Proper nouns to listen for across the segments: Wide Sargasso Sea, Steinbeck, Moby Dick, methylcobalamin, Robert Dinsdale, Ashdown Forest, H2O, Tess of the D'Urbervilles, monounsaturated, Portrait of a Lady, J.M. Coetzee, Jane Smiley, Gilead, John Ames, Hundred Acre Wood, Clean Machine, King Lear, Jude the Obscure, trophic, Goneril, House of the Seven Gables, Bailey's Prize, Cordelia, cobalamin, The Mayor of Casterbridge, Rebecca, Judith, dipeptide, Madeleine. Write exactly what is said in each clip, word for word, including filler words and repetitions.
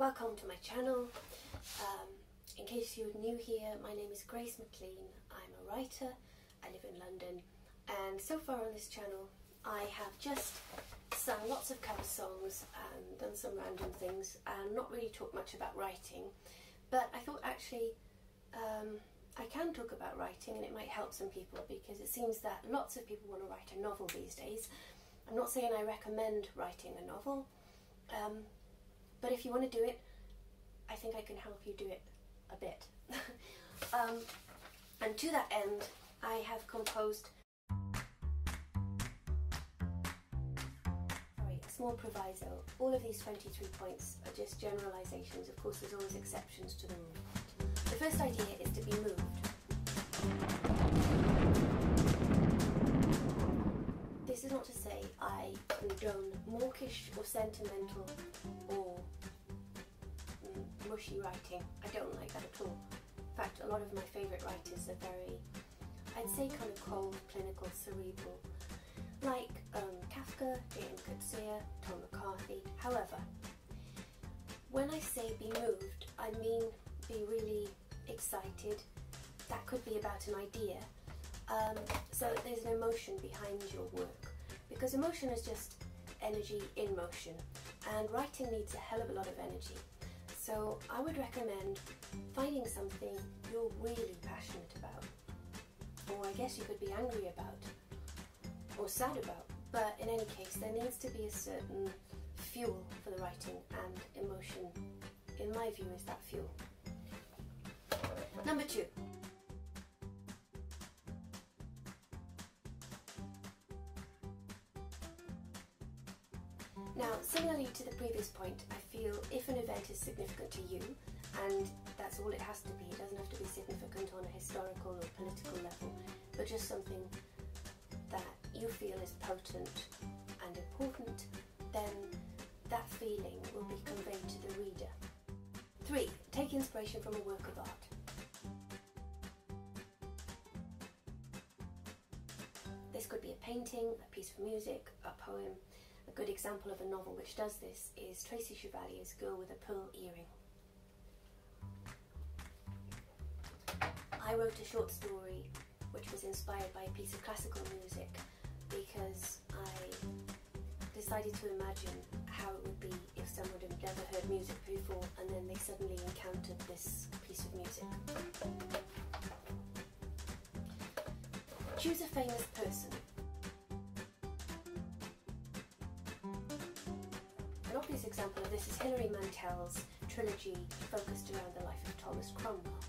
Welcome to my channel. Um, in case you're new here, my name is Grace McCleen. I'm a writer, I live in London, and so far on this channel I have just sung lots of cover songs and done some random things and not really talked much about writing, but I thought actually um, I can talk about writing and it might help some people, because it seems that lots of people want to write a novel these days. I'm not saying I recommend writing a novel, um, but if you want to do it, I think I can help you do it a bit. um, and to that end, I have composed sorry, a small proviso. All of these twenty-three points are just generalisations. Of course, there's always exceptions to the rule. The first idea is to be moved. This is not to say I condone mawkish or sentimental or mm, mushy writing. I don't like that at all. In fact, a lot of my favourite writers are very, I'd say, kind of cold, clinical, cerebral, like um, Kafka, J M Coetzee, Tom McCarthy. However, when I say be moved, I mean be really excited. That could be about an idea. Um, so there's an emotion behind your work, because emotion is just energy in motion, and writing needs a hell of a lot of energy. So I would recommend finding something you're really passionate about, or I guess you could be angry about, or sad about, but in any case there needs to be a certain fuel for the writing, and emotion, in my view, is that fuel. Number two. Now, similarly to the previous point, I feel if an event is significant to you, and that's all it has to be, it doesn't have to be significant on a historical or political level, but just something that you feel is potent and important, then that feeling will be conveyed to the reader. Three, take inspiration from a work of art. This could be a painting, a piece of music, a poem. A good example of a novel which does this is Tracy Chevalier's Girl with a Pearl Earring. I wrote a short story which was inspired by a piece of classical music, because I decided to imagine how it would be if someone had never heard music before and then they suddenly encountered this piece of music. Choose a famous person. An obvious example of this is Hilary Mantel's trilogy focused around the life of Thomas Cromwell.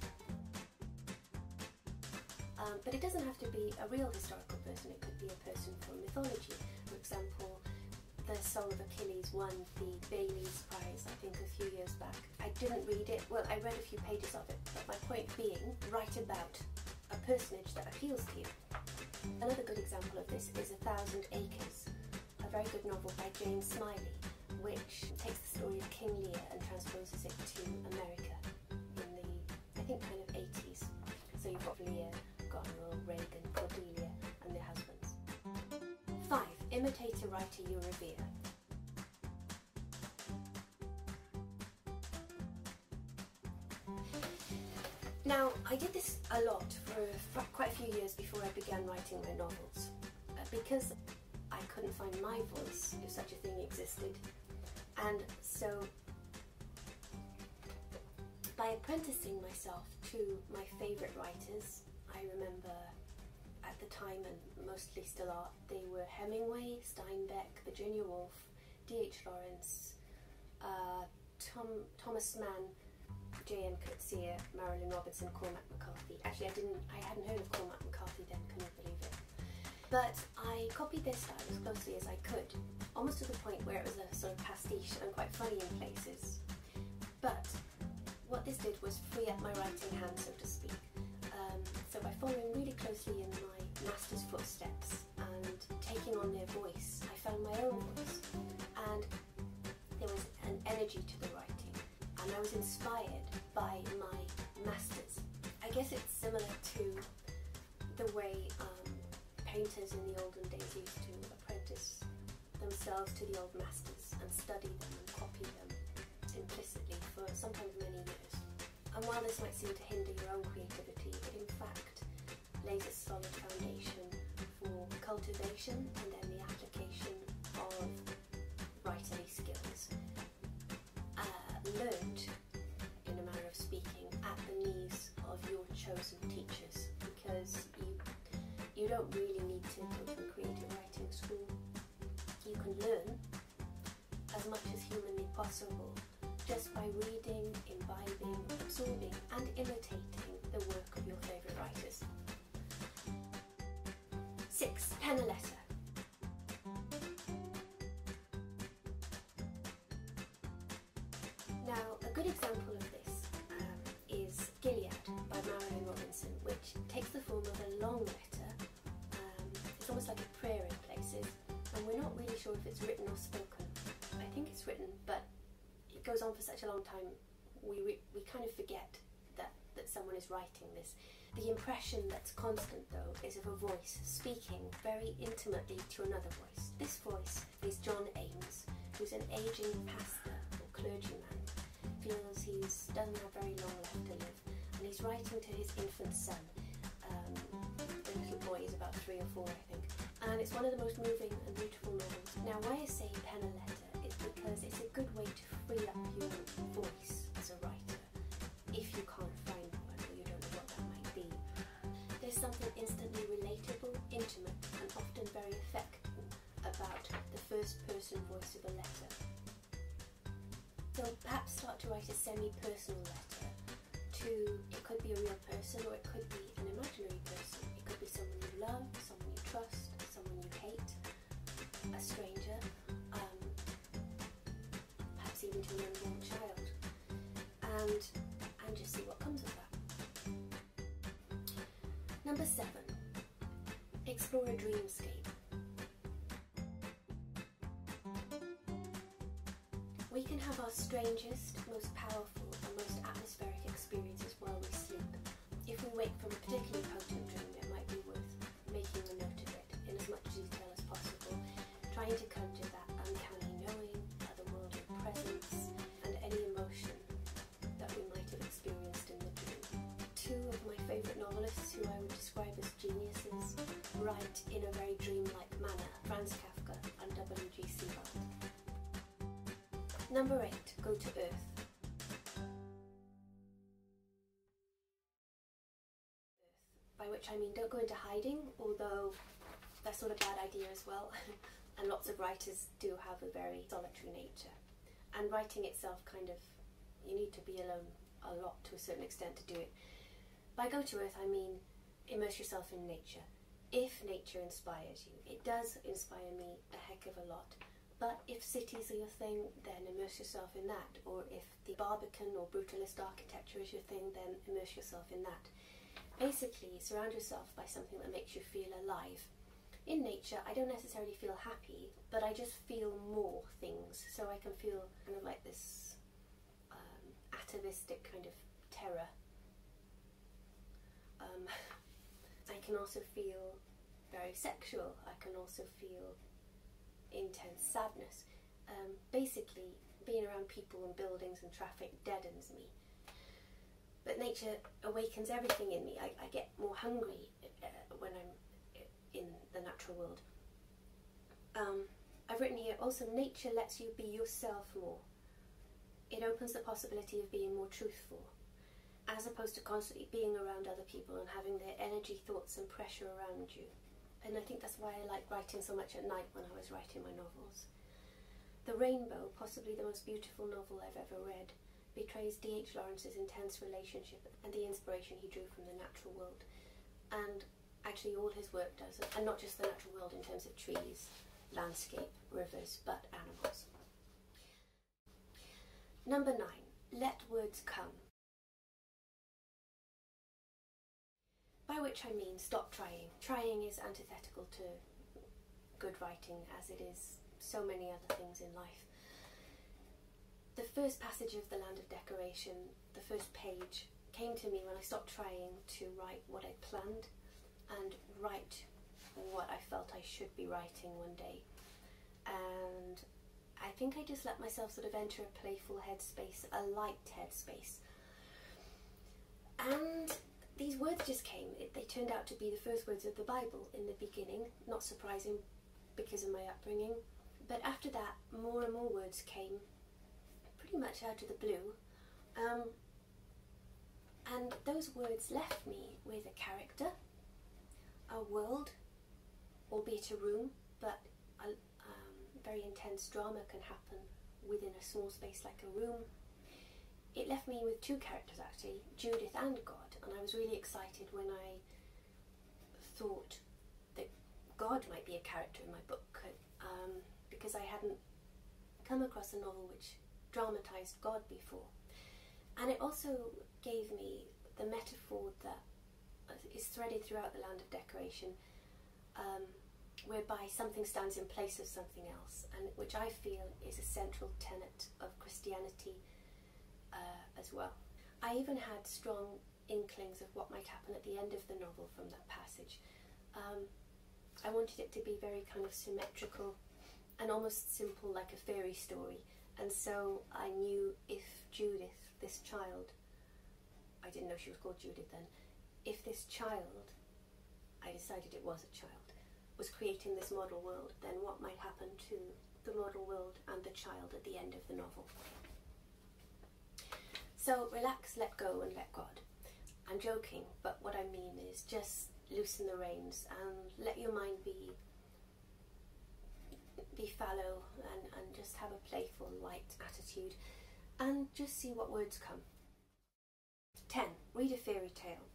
Um, but it doesn't have to be a real historical person, it could be a person from mythology. For example, The Song of Achilles won the Bailey's Prize, I think, a few years back. I didn't read it, well, I read a few pages of it, but my point being, write about a personage that appeals to you. Another good example of this is A Thousand Acres, a very good novel by Jane Smiley, which takes the story of King Lear and transposes it to America in the, I think, kind of eighties. So you've got Lear, Goneril, Reagan, Cordelia and their husbands. Five. Imitate a writer you revere. Now, I did this a lot for quite a few years before I began writing my novels, because I couldn't find my voice, if such a thing existed. And so, by apprenticing myself to my favourite writers, I remember at the time, and mostly still are, they were Hemingway, Steinbeck, Virginia Woolf, D H Lawrence, uh, Tom, Thomas Mann, J M Coetzee, Marilynne Robinson, Cormac McCarthy. Actually, I didn't, I hadn't heard of Cormac McCarthy then, can you believe it? But I copied this style as closely as I could, almost to the point where it was a sort of pastiche and quite funny in places. But what this did was free up my writing hand, so to speak. Um, so by following really closely in my master's footsteps and taking on their voice, I found my own voice. And there was an energy to the writing, and I was inspired by my masters. I guess it's similar to the way um, painters in the olden days used to apprentice themselves to the old masters and study them and copy them implicitly while this might seem to hinder your own creativity, it in fact lays a solid foundation for cultivation and then the application of writerly skills, uh, learned in a manner of speaking at the knees of your chosen teachers, because you you don't really need to go to a creative writing school. You can learn as much as humanly possible just by reading, imbibing, absorbing and imitating the work of your favourite writers. Six. Pen a letter. Now, a good example of this um, is Gilead by Marilynne Robinson, which takes the form of a long letter. Um, it's almost like a prayer in places, and we're not really sure if it's written or spoken. I think it's written, but it goes on for such a long time, we, we, we kind of forget that, that someone is writing this. The impression that's constant, though, is of a voice speaking very intimately to another voice. This voice is John Ames, who's an ageing pastor or clergyman, feels he doesn't have very long left to live, and he's writing to his infant son. Um, the little boy is about three or four, I think. And it's one of the most moving and beautiful novels. Now, why I say pen a letter is because it's a good way to free up your voice as a writer if you can't find one or you don't know what that might be. There's something instantly relatable, intimate, and often very effective about the first-person voice of a letter. So perhaps start to write a semi-personal letter to, it could be a real person or it could be an imaginary person. It could be someone you love, someone you trust, someone you hate, a stranger, um, perhaps even to an unborn child, and, and just see what comes of that. Number seven, explore a dreamscape. We can have our strangest, most powerful and most atmospheric experiences while we sleep. If we wake from a particularly potent dream, it might be worth making a note of it in as much detail as possible, trying to conjure that uncanny knowing, otherworldly presence, and any emotion that we might have experienced in the dream. Two of my favourite novelists, who I would describe as geniuses, write in a very dreamlike manner, Franz Kafka and W. G. Sebald. Number eight, go to Earth. By which I mean, don't go into hiding, although that's not a bad idea as well, and lots of writers do have a very solitary nature. And writing itself, kind of, you need to be alone a lot to a certain extent to do it. By go to Earth, I mean immerse yourself in nature. If nature inspires you, it does inspire me a heck of a lot. But if cities are your thing, then immerse yourself in that. Or if the Barbican or brutalist architecture is your thing, then immerse yourself in that. Basically, surround yourself by something that makes you feel alive. In nature, I don't necessarily feel happy, but I just feel more things. So I can feel kind of like this um, atavistic kind of terror. Um, I can also feel very sexual. I can also feel intense sadness. Um, basically, being around people and buildings and traffic deadens me. But nature awakens everything in me. I, I get more hungry uh, when I'm in the natural world. Um, I've written here, also, nature lets you be yourself more. It opens the possibility of being more truthful, as opposed to constantly being around other people and having their energy, thoughts and pressure around you. And I think that's why I like writing so much at night when I was writing my novels. The Rainbow, possibly the most beautiful novel I've ever read, betrays D H Lawrence's intense relationship and the inspiration he drew from the natural world. And actually all his work does, and not just the natural world in terms of trees, landscape, rivers, but animals. Number nine, let words come. By which I mean, stop trying. Trying is antithetical to good writing, as it is so many other things in life. The first passage of The Land of Decoration, the first page, came to me when I stopped trying to write what I planned and write what I felt I should be writing one day. And I think I just let myself sort of enter a playful headspace, a light headspace. And these words just came. It, they turned out to be the first words of the Bible in the beginning. Not surprising because of my upbringing. But after that, more and more words came, pretty much out of the blue. Um, and those words left me with a character, a world, albeit a room, but a um, very intense drama can happen within a small space like a room. It left me with two characters actually, Judith and God, and I was really excited when I thought that God might be a character in my book, um, because I hadn't come across a novel which dramatised God before. And it also gave me the metaphor that is threaded throughout The Land of Decoration, um, whereby something stands in place of something else, and which I feel is a central tenet of Christianity uh, as well. I even had strong inklings of what might happen at the end of the novel from that passage. Um, I wanted it to be very kind of symmetrical and almost simple, like a fairy story, and so I knew if Judith, this child, I didn't know she was called Judith then, if this child, I decided it was a child, was creating this model world, then what might happen to the model world and the child at the end of the novel. So relax, let go and let God. I'm joking, but what I mean is just loosen the reins and let your mind be be fallow and, and just have a playful, light attitude and just see what words come. ten. Read a fairy tale.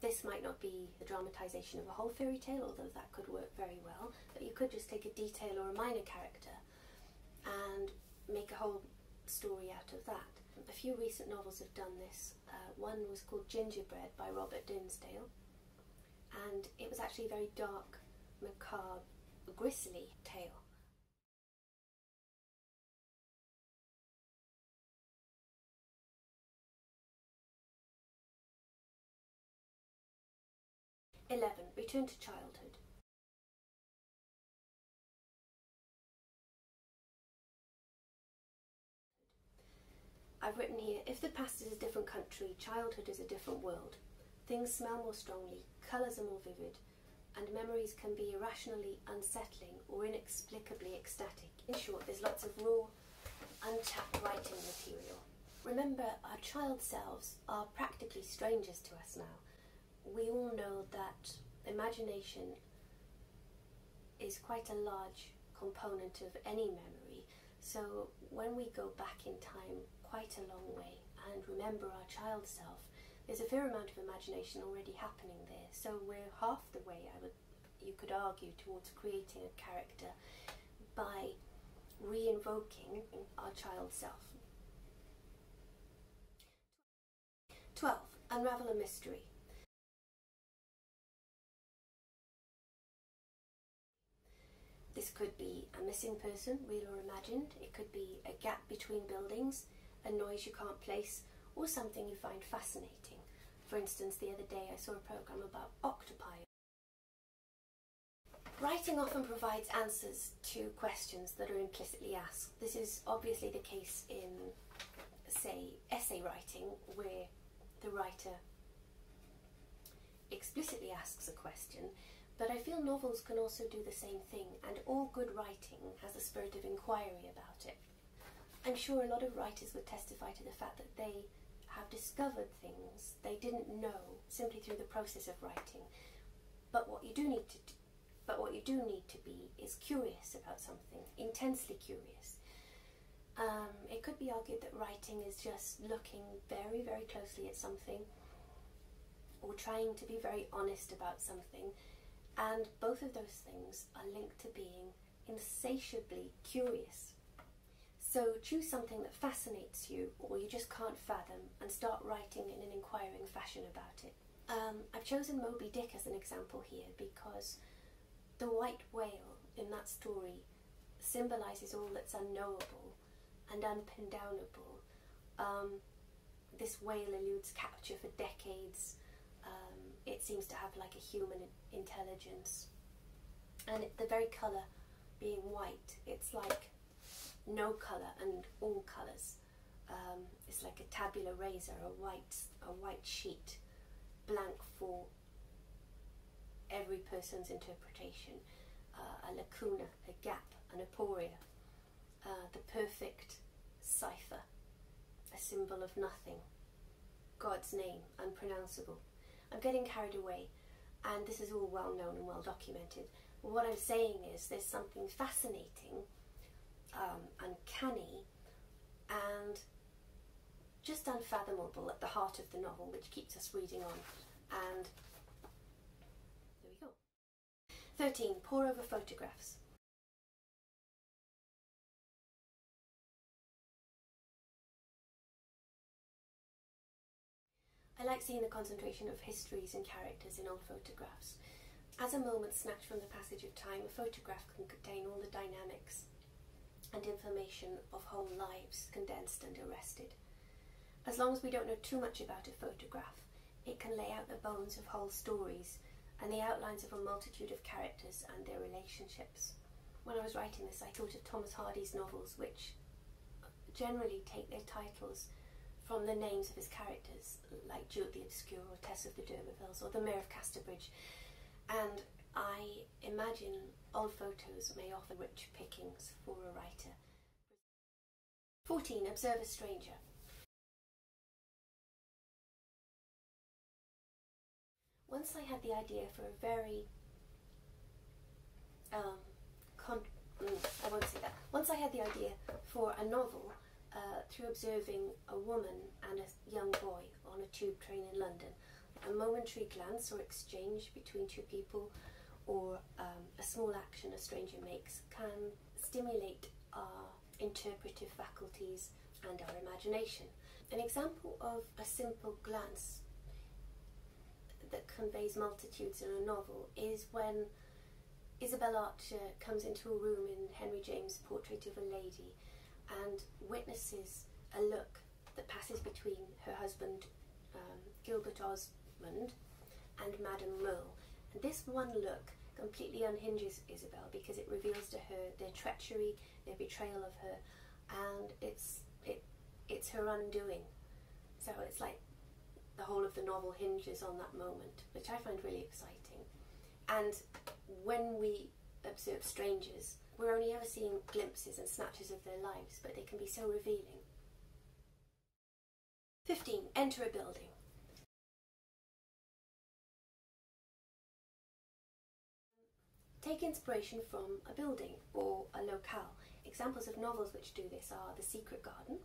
This might not be the dramatisation of a whole fairy tale, although that could work very well, but you could just take a detail or a minor character and make a whole story out of that. A few recent novels have done this. Uh, one was called Gingerbread by Robert Dinsdale, and it was actually a very dark, macabre, grisly tale. eleven. Return to childhood. I've written here, if the past is a different country, childhood is a different world. Things smell more strongly, colours are more vivid, and memories can be irrationally unsettling or inexplicably ecstatic. In short, there's lots of raw, untapped writing material. Remember, our child selves are practically strangers to us now. We all know that imagination is quite a large component of any memory, so when we go back in time quite a long way and remember our child self, there's a fair amount of imagination already happening there, so we're half the way, I would, you could argue, towards creating a character by re-invoking our child self. twelve. Unravel a mystery. This could be a missing person, real or imagined. It could be a gap between buildings, a noise you can't place, or something you find fascinating. For instance, the other day I saw a programme about octopi. Writing often provides answers to questions that are implicitly asked. This is obviously the case in, say, essay writing, where the writer explicitly asks a question. But I feel novels can also do the same thing, and all good writing has a spirit of inquiry about it. I'm sure a lot of writers would testify to the fact that they have discovered things they didn't know simply through the process of writing. But what you do need to do, but what you do need to be is curious about something, intensely curious. Um, it could be argued that writing is just looking very, very closely at something, or trying to be very honest about something. And both of those things are linked to being insatiably curious. So choose something that fascinates you or you just can't fathom and start writing in an inquiring fashion about it. Um, I've chosen Moby Dick as an example here because the white whale in that story symbolises all that's unknowable and unpindownable. Um, this whale eludes capture for decades. Um, it seems to have like a human intelligence, and it, the very colour being white, it's like no colour and all colours. Um, it's like a tabula rasa, a white, a white sheet, blank for every person's interpretation, uh, a lacuna, a gap, an aporia, uh, the perfect cipher, a symbol of nothing, God's name, unpronounceable. I'm getting carried away, and this is all well known and well documented. What I'm saying is there's something fascinating, um, uncanny, and just unfathomable at the heart of the novel, which keeps us reading on. And there we go. thirteen. Pore over photographs. I like seeing the concentration of histories and characters in old photographs. As a moment snatched from the passage of time, a photograph can contain all the dynamics and information of whole lives, condensed and arrested. As long as we don't know too much about a photograph, it can lay out the bones of whole stories and the outlines of a multitude of characters and their relationships. When I was writing this, I thought of Thomas Hardy's novels, which generally take their titles from the names of his characters, like Jude the Obscure or Tess of the D'Urbervilles or the Mayor of Casterbridge. And I imagine old photos may offer rich pickings for a writer. fourteen. Observe a stranger. Once I had the idea for a very, um, con I won't say that. Once I had the idea for a novel uh, through observing a woman and a young boy on a tube train in London. A momentary glance or exchange between two people, or um, a small action a stranger makes, can stimulate our interpretive faculties and our imagination. An example of a simple glance that conveys multitudes in a novel is when Isabel Archer comes into a room in Henry James' Portrait of a Lady and witnesses a look that passes between her husband um, Gilbert Osmond and Madame Merle. And this one look completely unhinges Isabel because it reveals to her their treachery, their betrayal of her, and it's it it's her undoing. So it's like the whole of the novel hinges on that moment, which I find really exciting. And when we observe strangers, we're only ever seeing glimpses and snatches of their lives, but they can be so revealing. fifteen. Enter a building. Take inspiration from a building or a locale. Examples of novels which do this are The Secret Garden,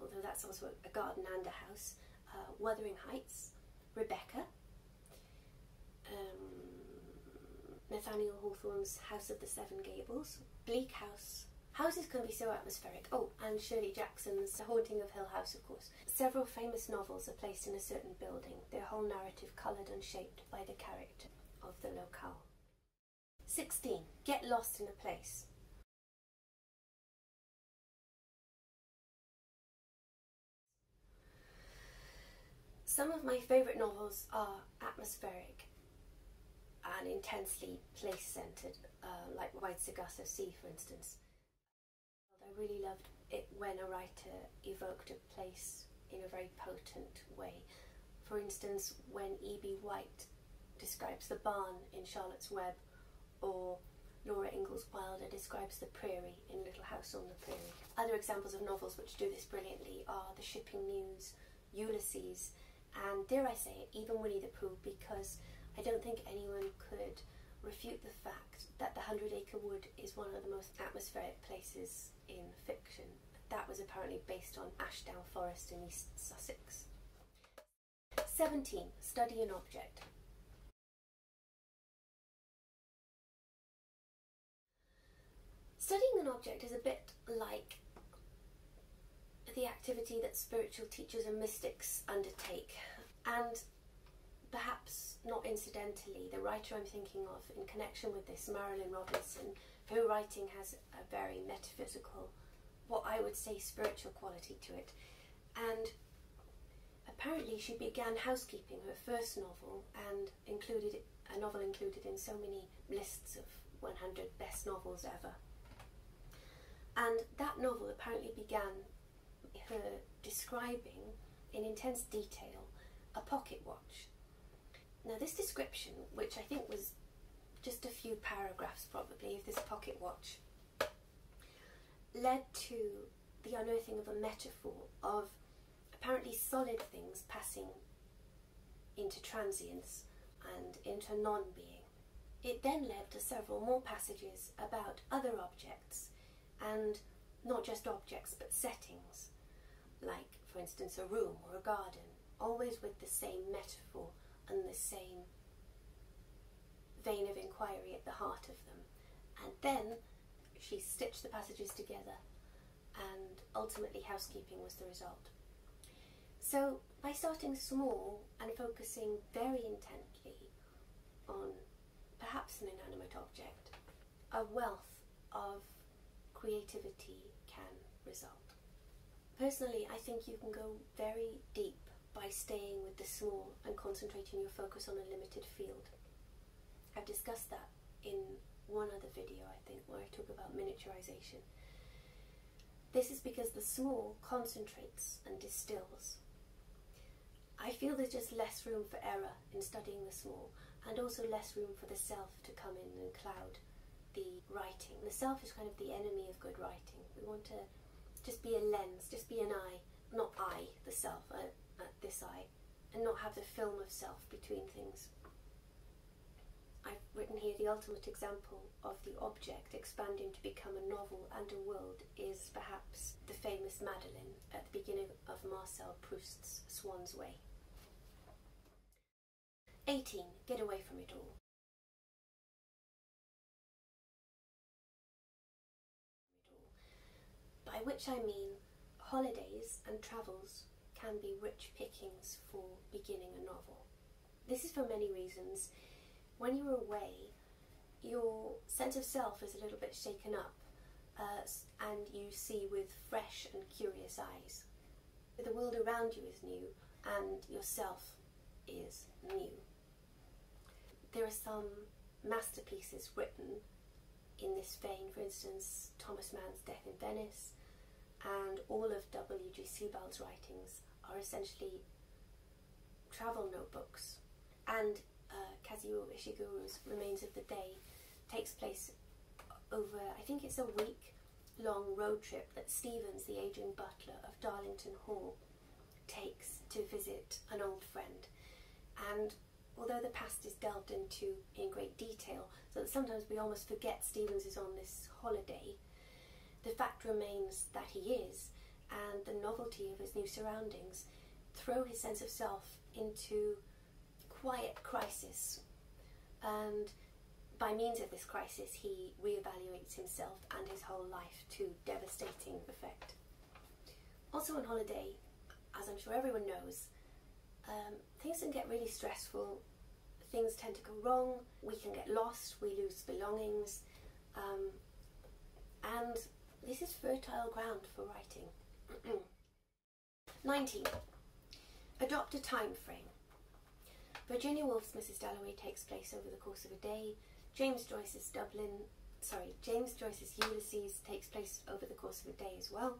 although that's also a garden and a house, uh, Wuthering Heights, Rebecca, um, Nathaniel Hawthorne's House of the Seven Gables, Bleak House. Houses can be so atmospheric. Oh, and Shirley Jackson's The Haunting of Hill House, of course. Several famous novels are placed in a certain building, their whole narrative coloured and shaped by the character of the locale. sixteen. Get lost in a place. Some of my favourite novels are atmospheric and intensely place-centred, uh, like Wide Sargasso Sea, for instance. I really loved it when a writer evoked a place in a very potent way. For instance, when E B White describes the barn in Charlotte's Web, or Laura Ingalls Wilder describes the prairie in Little House on the Prairie. Other examples of novels which do this brilliantly are The Shipping News, Ulysses, and dare I say it, even Winnie the Pooh, because I don't think anyone could refute the fact that the Hundred Acre Wood is one of the most atmospheric places in fiction. That was apparently based on Ashdown Forest in East Sussex. seventeen. Study an object. Studying an object is a bit like the activity that spiritual teachers and mystics undertake, and perhaps not incidentally, the writer I'm thinking of in connection with this, Marilynne Robinson, her writing has a very metaphysical, what I would say spiritual quality to it. And apparently she began Housekeeping, her first novel, and included a novel included in so many lists of one hundred best novels ever. And that novel apparently began her describing in intense detail a pocket watch. Now this description, which I think was just a few paragraphs probably of this pocket watch, led to the unearthing of a metaphor of apparently solid things passing into transience and into non-being. It then led to several more passages about other objects, and not just objects but settings, like for instance a room or a garden, always with the same metaphor and the same vein of inquiry at the heart of them. And then she stitched the passages together, and ultimately Housekeeping was the result. So by starting small and focusing very intently on perhaps an inanimate object, a wealth of creativity can result. Personally, I think you can go very deep by staying with the small and concentrating your focus on a limited field. I've discussed that in one other video, I think, where I talk about miniaturization. This is because the small concentrates and distills. I feel there's just less room for error in studying the small, and also less room for the self to come in and cloud the writing. The self is kind of the enemy of good writing. We want to just be a lens, just be an eye, not I, the self, uh, uh, this eye, and not have the film of self between things. I've written here the ultimate example of the object expanding to become a novel and a world is perhaps the famous Madeleine at the beginning of Marcel Proust's Swan's Way. eighteen. Get away from it all. By which I mean holidays and travels can be rich pickings for beginning a novel. This is for many reasons. When you're away, your sense of self is a little bit shaken up, uh, and you see with fresh and curious eyes. The world around you is new, and yourself is new. There are some masterpieces written in this vein, for instance, Thomas Mann's Death in Venice, and all of W G Sebald's writings are essentially travel notebooks, and Uh, Kazuo Ishiguro's Remains of the Day takes place over, I think it's a week-long road trip that Stevens, the aging butler of Darlington Hall, takes to visit an old friend. And although the past is delved into in great detail, so that sometimes we almost forget Stevens is on this holiday, the fact remains that he is, and the novelty of his new surroundings throw his sense of self into quiet crisis, and by means of this crisis he reevaluates himself and his whole life to devastating effect. Also on holiday, as I'm sure everyone knows, um, things can get really stressful, things tend to go wrong, we can get lost, we lose belongings, um, and this is fertile ground for writing. nineteen. Adopt a time frame. Virginia Woolf's Missus Dalloway takes place over the course of a day. James Joyce's Dublin, sorry, James Joyce's Ulysses takes place over the course of a day as well.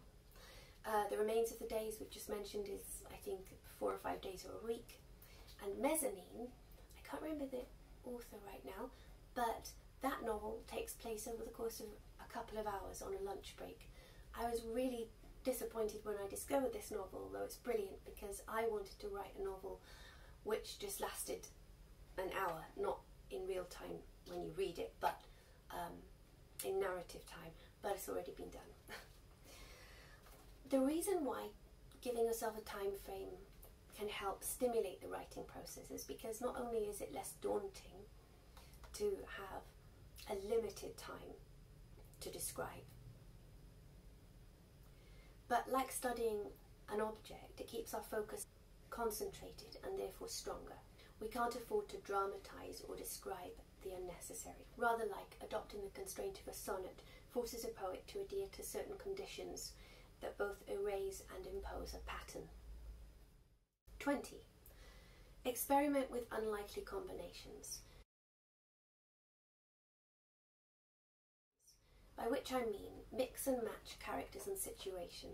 Uh, the Remains of the Days we've just mentioned is, I think, four or five days or a week. And Mezzanine, I can't remember the author right now, but that novel takes place over the course of a couple of hours on a lunch break. I was really disappointed when I discovered this novel, though it's brilliant, because I wanted to write a novel which just lasted an hour, not in real time when you read it, but um, in narrative time, but it's already been done. The reason why giving yourself a time frame can help stimulate the writing process is because not only is it less daunting to have a limited time to describe, but like studying an object, it keeps our focus concentrated and therefore stronger. We can't afford to dramatise or describe the unnecessary. Rather, like adopting the constraint of a sonnet forces a poet to adhere to certain conditions that both erase and impose a pattern. twenty. Experiment with unlikely combinations. By by which I mean mix and match characters and situation.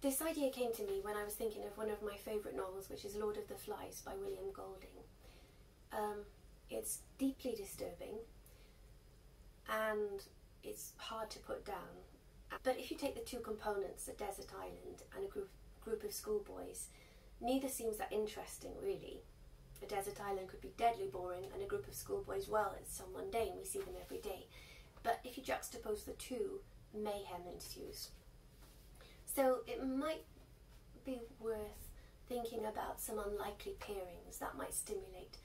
This idea came to me when I was thinking of one of my favourite novels, which is Lord of the Flies by William Golding. Um, it's deeply disturbing and it's hard to put down. But if you take the two components, a desert island and a group, group of schoolboys, neither seems that interesting, really. A desert island could be deadly boring and a group of schoolboys, well, it's so mundane, we see them every day. But if you juxtapose the two, mayhem ensues. So it might be worth thinking about some unlikely pairings that might stimulate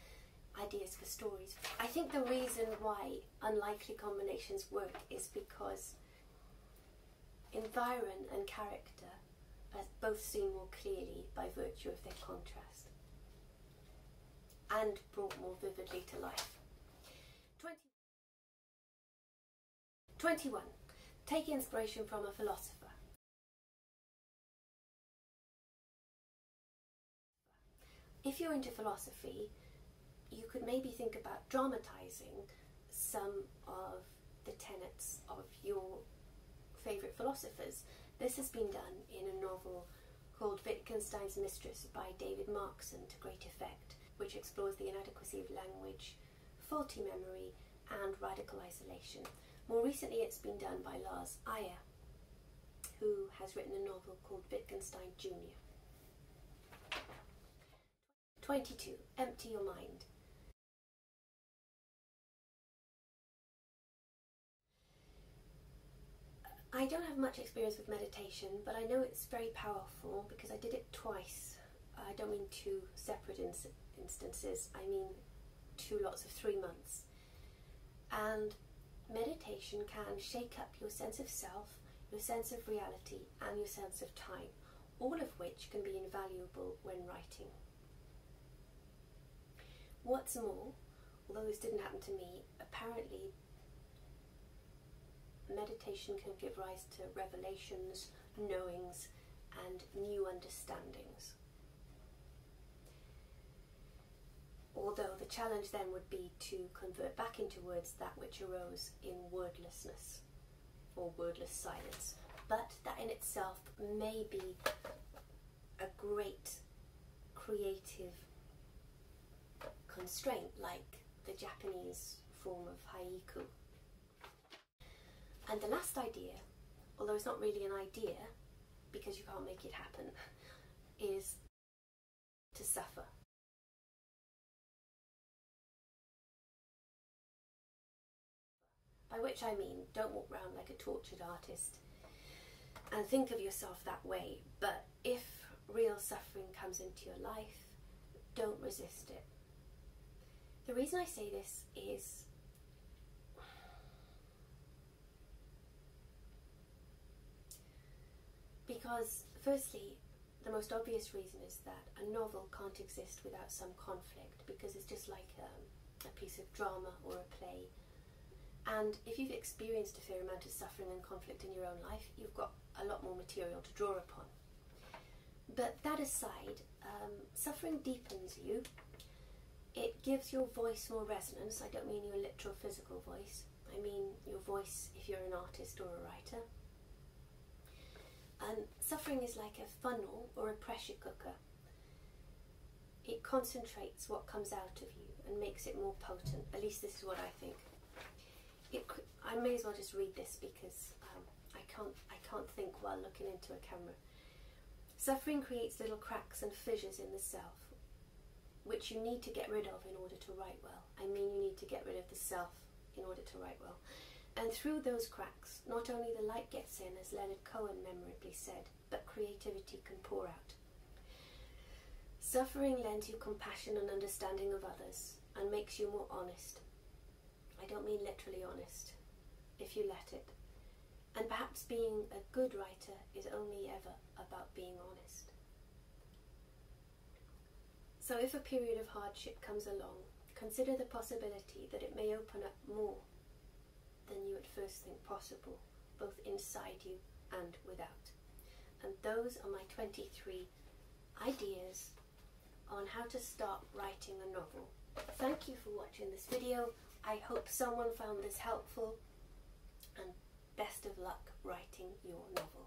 ideas for stories. I think the reason why unlikely combinations work is because environment and character are both seen more clearly by virtue of their contrast and brought more vividly to life. twenty-one. Take inspiration from a philosopher. If you're into philosophy, you could maybe think about dramatising some of the tenets of your favourite philosophers. This has been done in a novel called Wittgenstein's Mistress by David Markson to great effect, which explores the inadequacy of language, faulty memory and radical isolation. More recently it's been done by Lars Eyre, who has written a novel called Wittgenstein Junior twenty-two. Empty your mind. I don't have much experience with meditation, but I know it's very powerful because I did it twice. I don't mean two separate ins instances, I mean two lots of three months. And meditation can shake up your sense of self, your sense of reality, and your sense of time, all of which can be invaluable when writing. What's more, although this didn't happen to me, apparently meditation can give rise to revelations, knowings, and new understandings. Although the challenge then would be to convert back into words that which arose in wordlessness or wordless silence. But that in itself may be a great creative constraint, like the Japanese form of haiku. And the last idea, although it's not really an idea because you can't make it happen, is to suffer. By which I mean, don't walk around like a tortured artist and think of yourself that way, but if real suffering comes into your life, don't resist it. The reason I say this is because, firstly, the most obvious reason is that a novel can't exist without some conflict, because it's just like um, a piece of drama or a play. And if you've experienced a fair amount of suffering and conflict in your own life, you've got a lot more material to draw upon. But that aside, um, suffering deepens you. It gives your voice more resonance. I don't mean your literal physical voice. I mean your voice if you're an artist or a writer. And suffering is like a funnel or a pressure cooker. It concentrates what comes out of you and makes it more potent. At least this is what I think. It, I may as well just read this because um, I can't, I can't think while looking into a camera. Suffering creates little cracks and fissures in the self, which you need to get rid of in order to write well. I mean, you need to get rid of the self in order to write well. And through those cracks, not only the light gets in, as Leonard Cohen memorably said, but creativity can pour out. Suffering lends you compassion and understanding of others and makes you more honest. I don't mean literally honest, if you let it. And perhaps being a good writer is only ever about being honest. So if a period of hardship comes along, consider the possibility that it may open up more than you at first think possible, both inside you and without. And those are my twenty-three ideas on how to start writing a novel. Thank you for watching this video. I hope someone found this helpful. luck writing your novel.